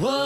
Whoa!